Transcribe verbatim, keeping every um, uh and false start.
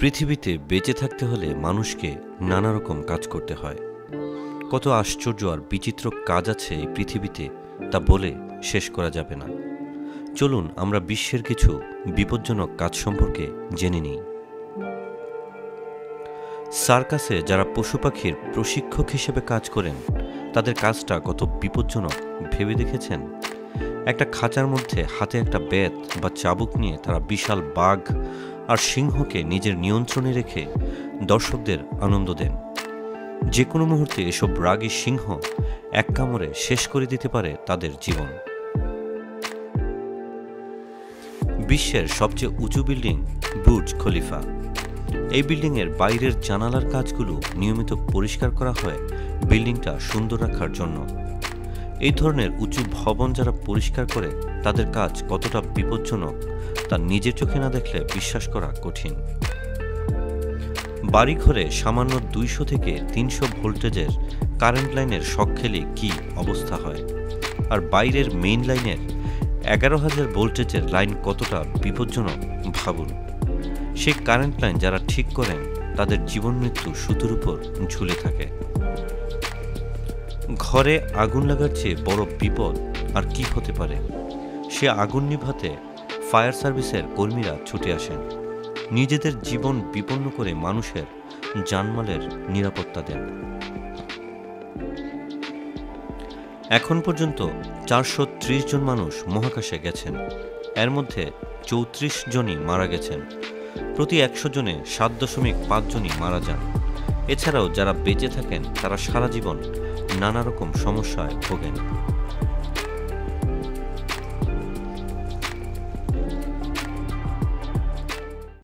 পৃথিবীতে বেঁচে থাকতে হলে মানুষকে নানা রকম কাজ করতে হয়। কত আশ্চর্য আর বিচিত্র কাজ আছে এই পৃথিবীতে, তা বলে শেষ করা যাবে না। চলুন আমরা বিশ্বের কিছু বিপজ্জনক কাজ সম্পর্কে জেনে নিই। সার্কাসে যারা পশু পাখির প্রশিক্ষক হিসেবে কাজ করেন, তাদের কাজটা কত বিপজ্জনক ভেবে দেখেছেন? একটা খাঁচার মধ্যে হাতে একটা বেত বা চাবুক নিয়ে তারা বিশাল বাঘ আর সিংহকে নিজের নিয়ন্ত্রণে রেখে দর্শকদের আনন্দ দেন। যে কোনো মুহূর্তে এসব রাগী সিংহ এক কামড়ে শেষ করে দিতে পারে তাদের জীবন। বিশ্বের সবচেয়ে উঁচু বিল্ডিং বুর্জ খলিফা। এই বিল্ডিংয়ের বাইরের জানালার কাঁচগুলো নিয়মিত পরিষ্কার করা হয় বিল্ডিংটা সুন্দর রাখার জন্য। এই ধরনের উঁচু ভবন যারা পরিষ্কার করে, তাদের কাজ কতটা বিপজ্জনক তা নিজের চোখে না দেখলে বিশ্বাস করা কঠিন। বাড়িঘরে সামান্য দুইশো থেকে তিনশো ভোল্টেজের কারেন্ট লাইনের শক খেলে কী অবস্থা হয়, আর বাইরের মেইন লাইনের এগারো হাজার ভোল্টেজের লাইন কতটা বিপজ্জনক ভাবুন। সেই কারেন্ট লাইন যারা ঠিক করেন, তাদের জীবন মৃত্যু সুতোর উপর ঝুলে থাকে। ঘরে আগুন লাগার চেয়ে বড় বিপদ আর কি হতে পারে? সে আগুন নিভাতে ফায়ার সার্ভিসের কর্মীরা ছুটে আসেন, নিজেদের জীবন বিপন্ন করে মানুষের জানমালের নিরাপত্তা দেন। এখন পর্যন্ত চারশো ত্রিশ জন মানুষ মহাকাশে গেছেন, এর মধ্যে চৌত্রিশ জনই মারা গেছেন। প্রতি একশো জনে সাত দশমিক পাঁচ জনই মারা যান। এছাড়াও যারা বেঁচে থাকেন তারা সারা জীবন নানা রকম সমস্যায় ভোগেন।